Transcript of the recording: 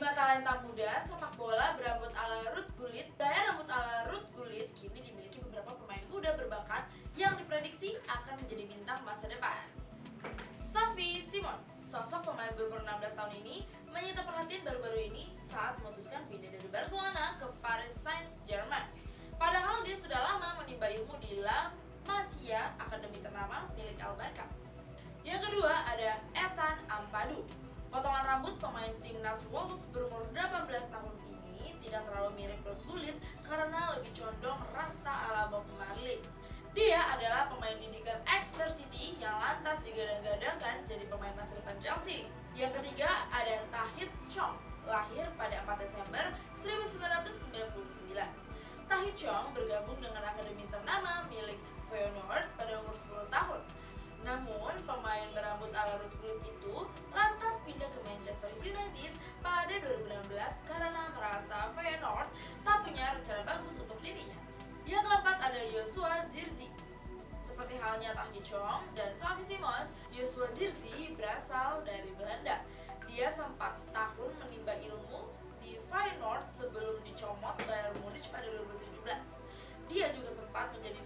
5 talenta muda sepak bola berambut ala Ruud Gullit, daya rambut ala Ruud Gullit kini dimiliki beberapa pemain muda berbakat yang diprediksi akan menjadi bintang masa depan. Sophie Simon, sosok pemain berumur 16 tahun ini menyita perhatian baru-baru ini saat memutuskan pindah dari Barcelona ke Paris Saint-Germain. Padahal dia sudah lama menimba ilmu di La Masia, akademi ternama milik Al-Barka. Yang kedua ada Ethan Ampadu. Potongan rambut pemain timnas Wolves berumur 18 tahun ini tidak terlalu mirip Ruud Gullit karena lebih condong rasta ala Bob Marley. Dia adalah pemain indikan Exeter City yang lantas digadang-gadangkan jadi pemain masa depan Chelsea. Yang ketiga ada Tahith Chong, lahir pada 4 Desember 1999. Tahith Chong bergabung dengan akademi ternama milik Feyenoord pada umur 10 tahun. Namun, pemain berambut ala Ruud Gullit itu lantas pindah ke Manchester United pada 2016 karena merasa Feyenoord tak punya rencana bagus untuk dirinya. Yang keempat ada Joshua Zirzi. Seperti halnya Tahith Chong dan Sami Simons, Joshua Zirzi berasal dari Belanda. Dia sempat setahun menimba ilmu di Feyenoord sebelum dicomot Bayern Munich pada 2017. Dia juga sempat menjadi